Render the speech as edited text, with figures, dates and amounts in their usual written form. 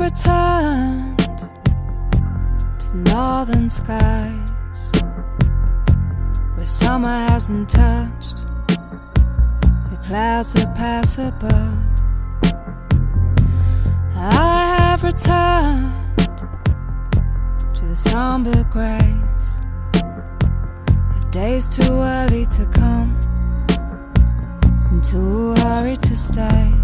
I've returned to northern skies, where summer hasn't touched the clouds that pass above. I have returned to the somber grays of days too early to come and too hurried to stay.